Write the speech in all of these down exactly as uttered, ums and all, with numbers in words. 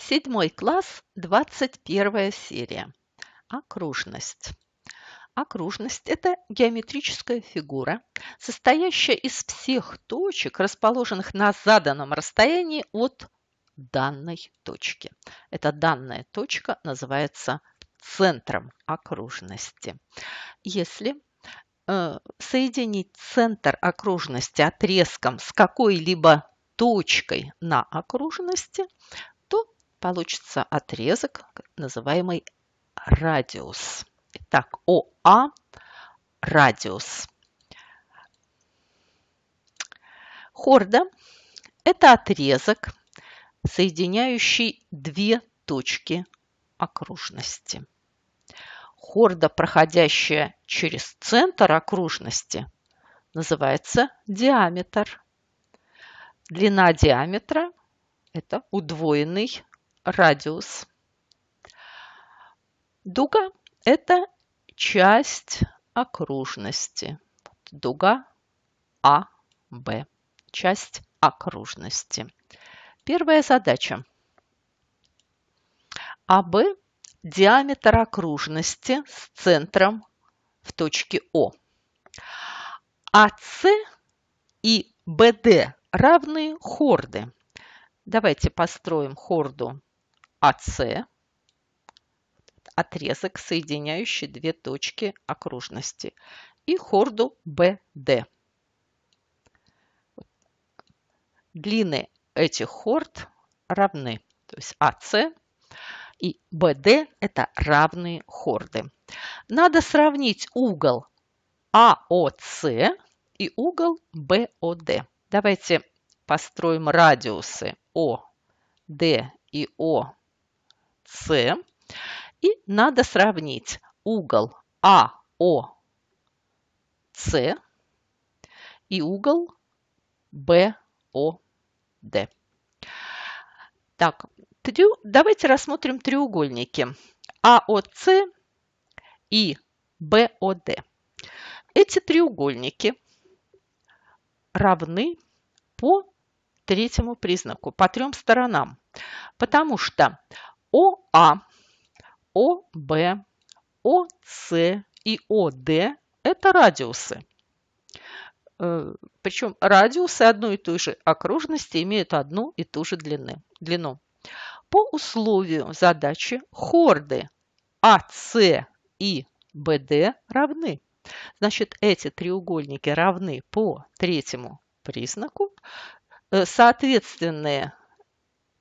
Седьмой класс, двадцать первая серия. Окружность. Окружность – это геометрическая фигура, состоящая из всех точек, расположенных на заданном расстоянии от данной точки. Эта данная точка называется центром окружности. Если э, соединить центр окружности отрезком с какой-либо точкой на окружности, получится отрезок, называемый радиус. Итак, ОА – радиус. Хорда – это отрезок, соединяющий две точки окружности. Хорда, проходящая через центр окружности, называется диаметр. Длина диаметра – это удвоенный диаметр. Радиус. Дуга – это часть окружности. Дуга А Б. Часть окружности. Первая задача. А Б – диаметр окружности с центром в точке О. А С и Б Д равны хорды. Давайте построим хорду А С, отрезок, соединяющий две точки окружности, и хорду Б Д. Длины этих хорд равны, то есть А С и Б Д – это равные хорды. Надо сравнить угол А О С и угол Б О Д. Давайте построим радиусы О Д и О С, и надо сравнить угол А О С и угол Б О Д. Так, трю... давайте рассмотрим треугольники А О С и Б О Д. Эти треугольники равны по третьему признаку, по трем сторонам, потому что ОА, ОБ, ОС и ОД – это радиусы. Причем радиусы одной и той же окружности имеют одну и ту же длину. По условию задачи хорды А С и Б Д равны. Значит, эти треугольники равны по третьему признаку. Соответственные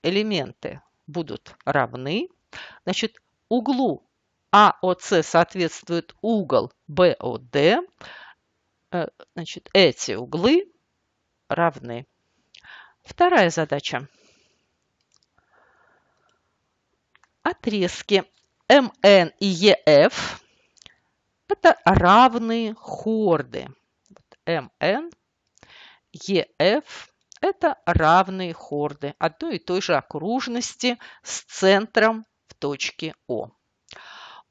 элементы будут равны. Значит, углу А О С соответствует угол Б О Д. Значит, эти углы равны. Вторая задача. Отрезки М Н и Е Ф – это равные хорды. М Н, Е Ф – это равные хорды одной и той же окружности с центром в точке О.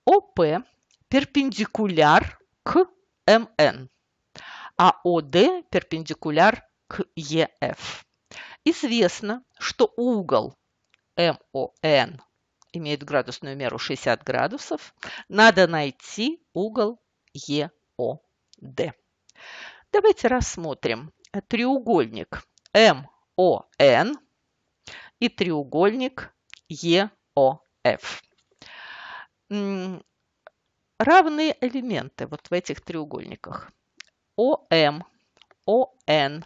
ОП перпендикуляр к М Н, а ОД перпендикуляр к Е Ф. Известно, что угол М О Н имеет градусную меру шестьдесят градусов. Надо найти угол Е О Д. Давайте рассмотрим треугольник М О Н и треугольник Е О Ф. Равные элементы вот в этих треугольниках. ОМ, ОН,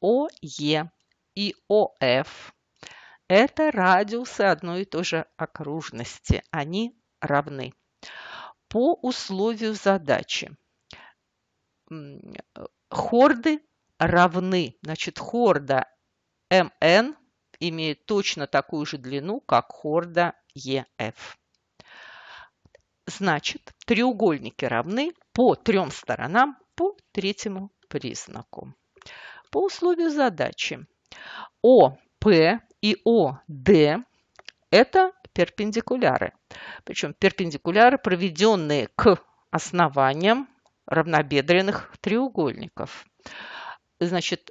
ОЕ и ОФ – это радиусы одной и той же окружности. Они равны. По условию задачи хорды равны. Значит, хорда М Н имеет точно такую же длину, как хорда Е Ф. Значит, треугольники равны по трем сторонам по третьему признаку. По условию задачи ОП и ОД – это перпендикуляры. Причем перпендикуляры, проведенные к основаниям равнобедренных треугольников. Значит,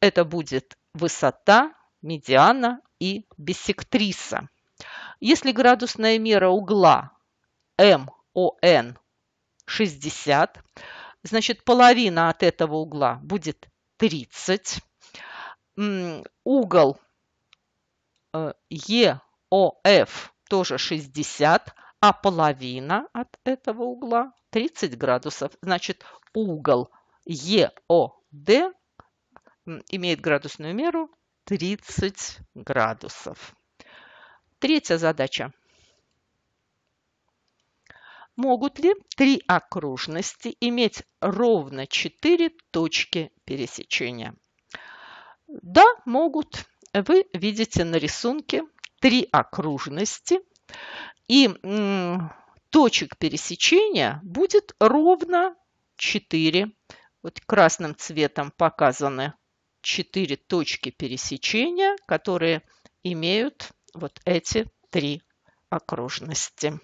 это будет высота, медиана и биссектриса Если градусная мера угла эм о эн шестьдесят, значит, половина от этого угла будет тридцать. Угол и о эф тоже шестьдесят, а половина от этого угла тридцать градусов. Значит, угол и о дэ имеет градусную меру тридцать градусов. Третья задача. Могут ли три окружности иметь ровно четыре точки пересечения? Да, могут. Вы видите на рисунке три окружности, и точек пересечения будет ровно четыре. Вот красным цветом показаны четыре точки пересечения, которые имеют вот эти три окружности.